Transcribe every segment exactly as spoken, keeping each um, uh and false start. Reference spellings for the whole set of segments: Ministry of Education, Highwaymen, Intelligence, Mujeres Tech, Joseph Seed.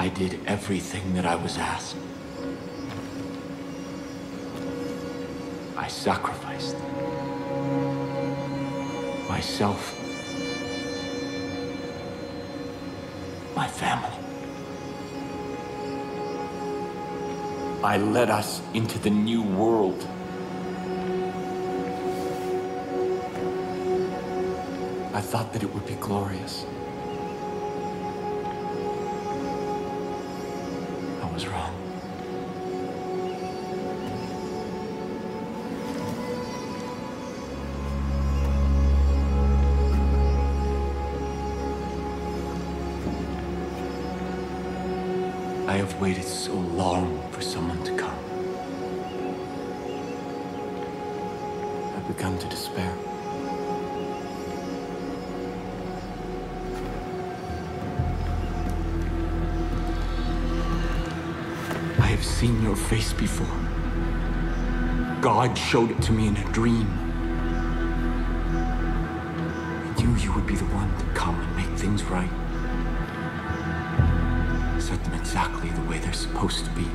I did everything that I was asked. I sacrificed myself, my family. I led us into the new world. I thought that it would be glorious. I was wrong. I have waited so long for someone to come. I've begun to despair. I've seen your face before. God showed it to me in a dream. I knew you would be the one to come and make things right. Set them exactly the way they're supposed to be.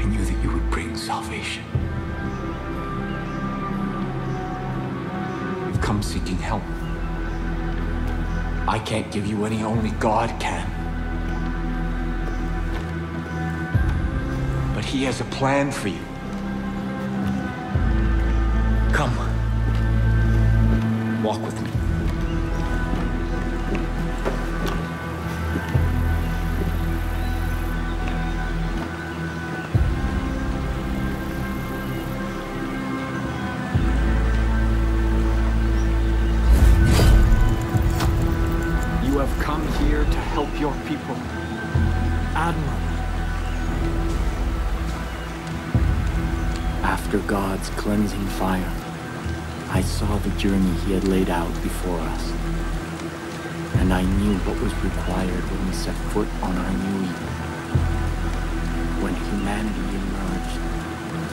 I knew that you would bring salvation. You've come seeking help. I can't give you any, only God can. He has a plan for you. Come. Walk with me. You have come here to help your people. Admiral. After God's cleansing fire, I saw the journey he had laid out before us, and I knew what was required when we set foot on our new Eden. When humanity emerged,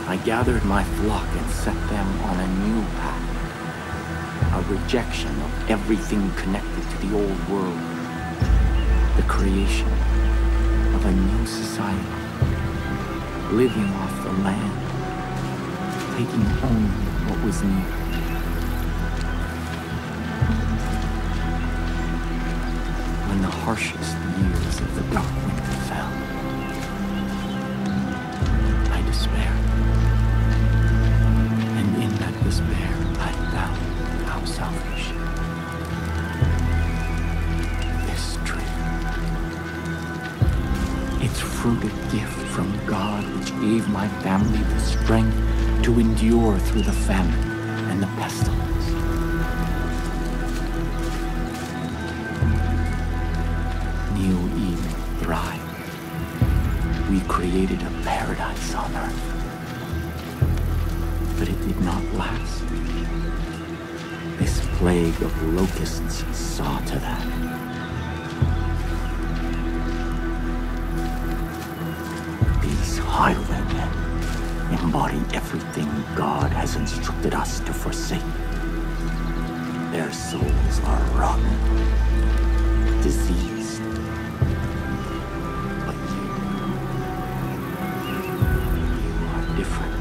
I gathered my flock and set them on a new path, a rejection of everything connected to the old world, the creation of a new society, living off the land, taking only what was needed. When the harshest years of the dark winter fell, I despaired. And in that despair, I found our salvation. This tree. Its fruit a gift from God, which gave my family the strength to endure through the famine and the pestilence. New Eden thrived. We created a paradise on earth, but it did not last. This plague of locusts saw to that. These highwaymen embody everything God has instructed us to forsake. Their souls are rotten, diseased. But you, you are different.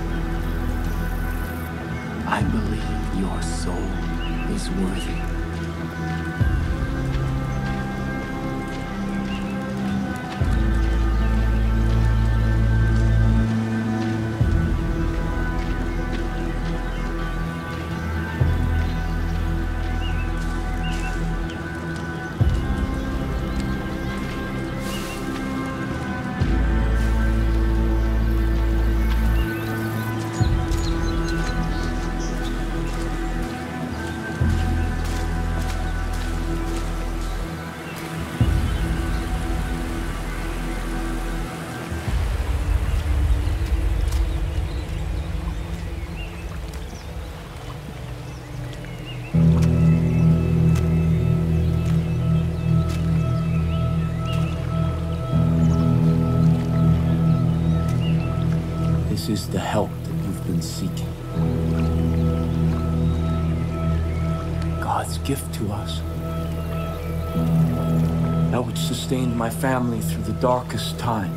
I believe your soul is worthy. This is the help that you've been seeking. God's gift to us. that which sustained my family through the darkest time.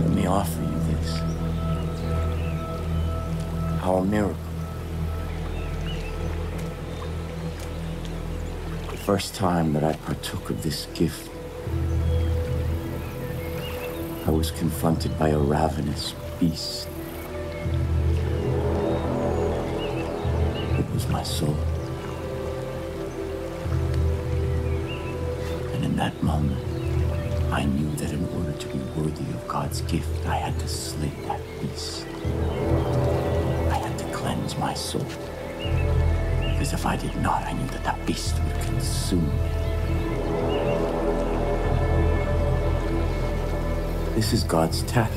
Let me offer you this, our miracle. The first time that I partook of this gift, I was confronted by a ravenous beast. It was my soul. And in that moment, I knew that in order to be worthy of God's gift, I had to slay that beast. I had to cleanse my soul. Because if I did not, I knew that that beast would consume me. This is God's test.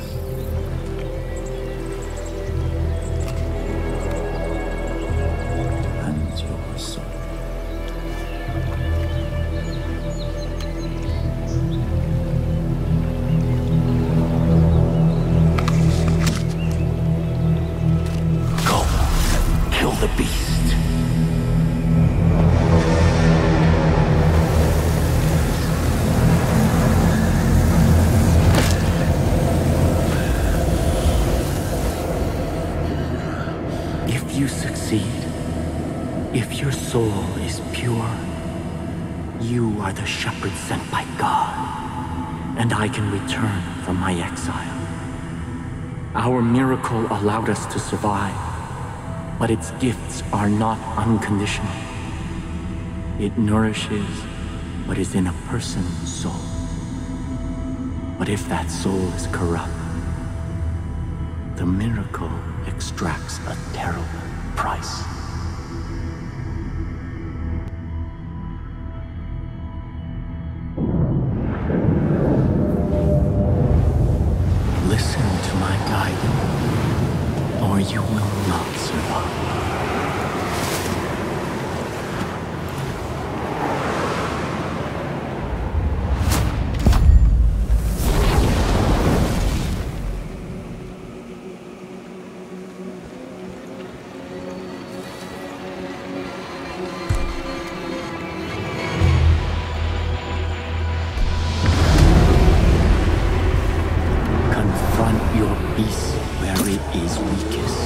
And your soul. Go, kill the beast. If you succeed, if your soul is pure, you are the shepherd sent by God, and I can return from my exile. Our miracle allowed us to survive, but its gifts are not unconditional. It nourishes what is in a person's soul. But if that soul is corrupt, the miracle extracts a terrible price. Listen to my guidance, or you will not survive. Peace where it is weakest.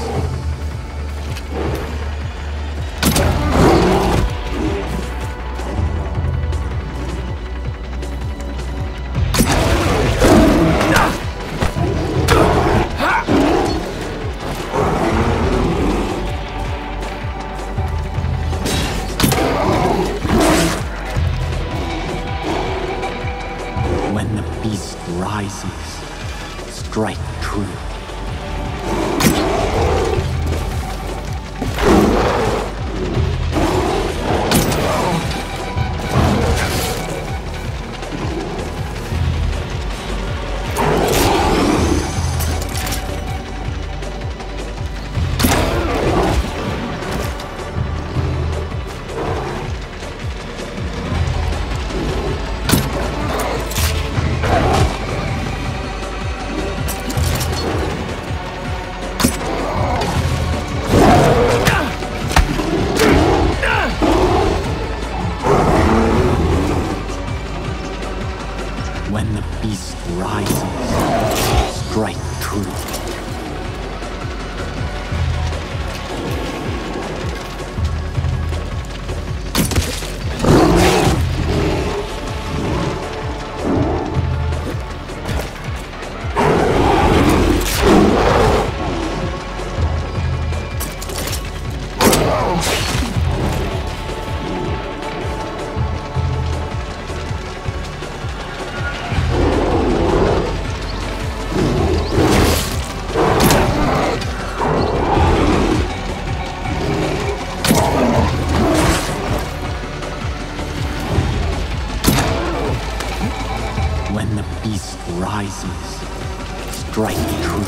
When the beast rises, strike true. When the beast rises, strike true. When the beast rises, strike true.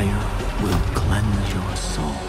fire will cleanse your soul.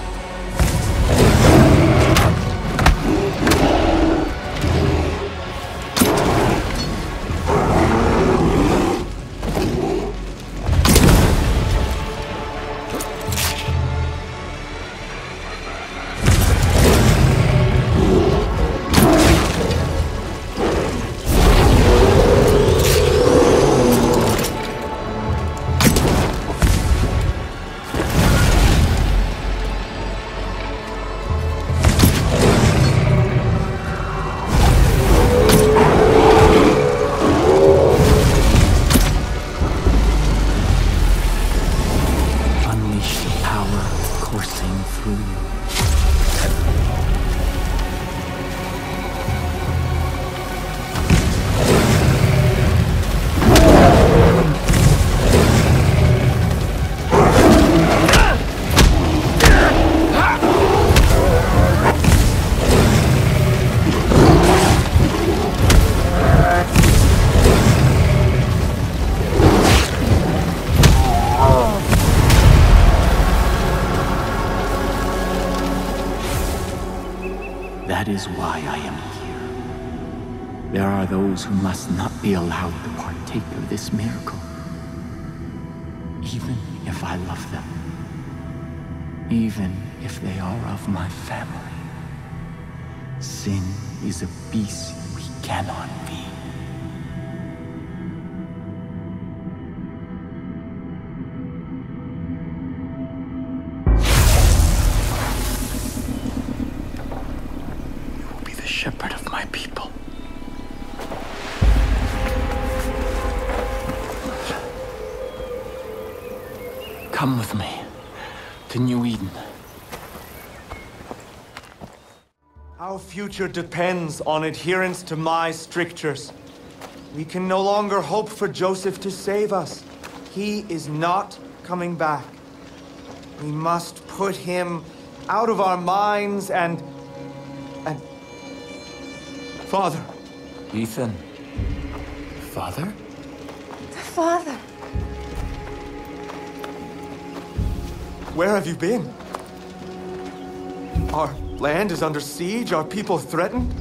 That is why I am here. There are those who must not be allowed to partake of this miracle, even if I love them, even if they are of my family. Sin is a beast we cannot feed. Shepherd of my people. Come with me to New Eden. Our future depends on adherence to my strictures. We can no longer hope for Joseph to save us. He is not coming back. We must put him out of our minds and... and... Father. Ethan. Father? Father. Where have you been? Our land is under siege, our people threatened.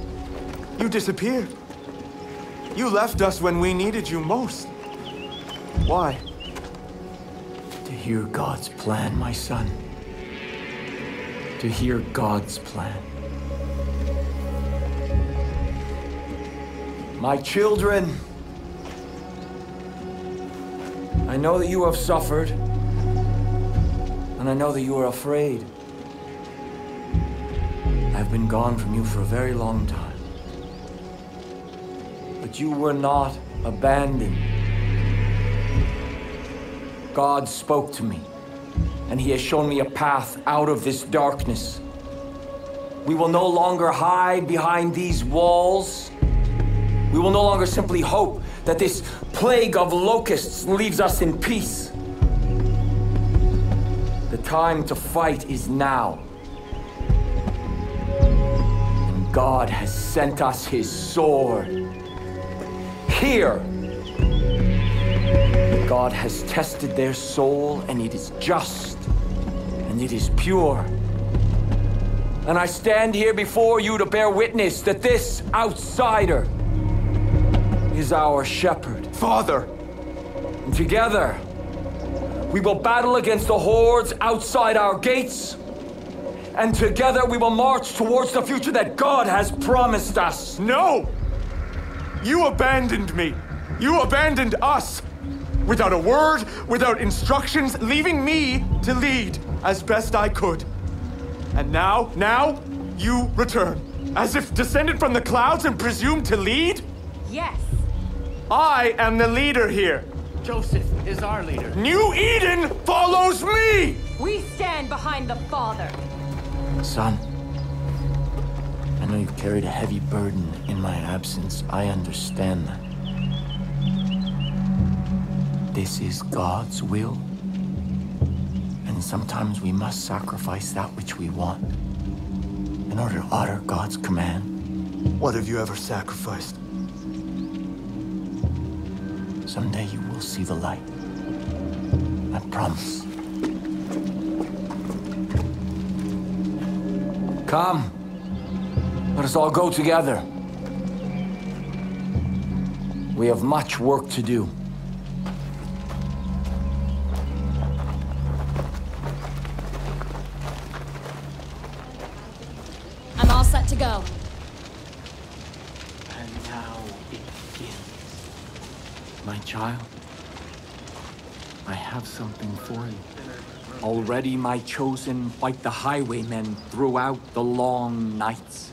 You disappeared. You left us when we needed you most. Why? To hear God's plan, my son. To hear God's plan. My children, I know that you have suffered, and I know that you are afraid. I've been gone from you for a very long time. But you were not abandoned. God spoke to me, and He has shown me a path out of this darkness. We will no longer hide behind these walls. We will no longer simply hope that this plague of locusts leaves us in peace. The time to fight is now. And God has sent us His sword. Here! God has tested their soul, and it is just, and it is pure. And I stand here before you to bear witness that this outsider is our shepherd. Father! And together, we will battle against the hordes outside our gates, and together we will march towards the future that God has promised us. No! You abandoned me. You abandoned us. Without a word, without instructions, leaving me to lead as best I could. And now, now, you return, as if descended from the clouds and presumed to lead? Yes. I am the leader here. Joseph is our leader. New Eden follows me! We stand behind the Father. Son, I know you've carried a heavy burden in my absence. I understand that. This is God's will. And sometimes we must sacrifice that which we want in order to honor God's command. What have you ever sacrificed? Someday you will see the light. I promise. Come. Let us all go together. We have much work to do. I'm all set to go. And now it begins. My child, I have something for you. Already my chosen fight the highwaymen throughout the long nights.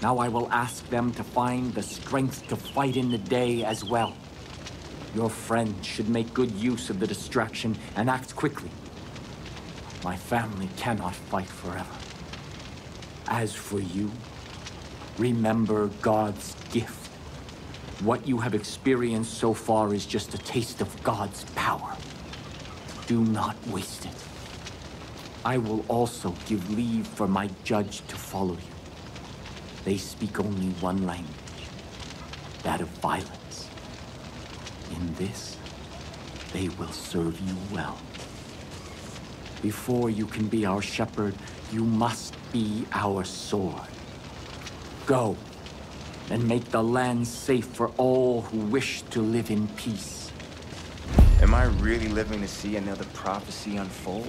Now I will ask them to find the strength to fight in the day as well. Your friend should make good use of the distraction and act quickly. My family cannot fight forever. As for you, remember God's gift. What you have experienced so far is just a taste of God's power. Do not waste it. I will also give leave for my judge to follow you. They speak only one language, that of violence. In this, they will serve you well. Before you can be our shepherd, you must be our sword. Go, and make the land safe for all who wish to live in peace. Am I really living to see another prophecy unfold?